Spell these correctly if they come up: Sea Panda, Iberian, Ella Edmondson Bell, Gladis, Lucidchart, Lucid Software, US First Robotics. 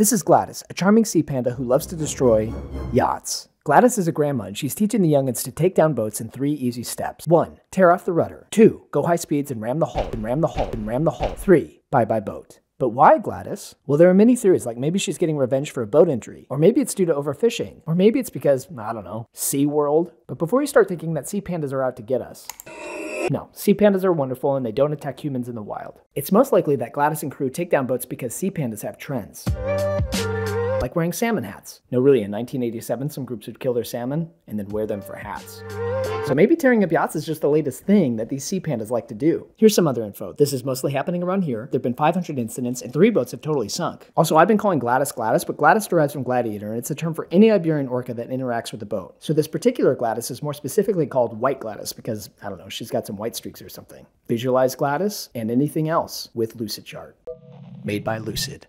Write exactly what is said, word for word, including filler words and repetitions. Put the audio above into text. This is Gladis, a charming sea panda who loves to destroy yachts. Gladis is a grandma and she's teaching the youngins to take down boats in three easy steps. one. Tear off the rudder. two. Go high speeds and ram the hull, and ram the hull, and ram the hull. three. Bye-bye boat. But why Gladis? Well, there are many theories, like maybe she's getting revenge for a boat injury, or maybe it's due to overfishing, or maybe it's because, I don't know, SeaWorld. But before you start thinking that sea pandas are out to get us, no, sea pandas are wonderful and they don't attack humans in the wild. It's most likely that Gladis and crew take down boats because sea pandas have trends. Like wearing salmon hats. No, really, in nineteen eighty-seven, some groups would kill their salmon and then wear them for hats. So maybe tearing up yachts is just the latest thing that these sea pandas like to do. Here's some other info. This is mostly happening around here. There've been five hundred incidents and three boats have totally sunk. Also, I've been calling Gladis Gladis, but Gladis derives from gladiator, and it's a term for any Iberian orca that interacts with a boat. So this particular Gladis is more specifically called White Gladis because, I don't know, she's got some white streaks or something. Visualize Gladis and anything else with Lucidchart. Made by Lucid.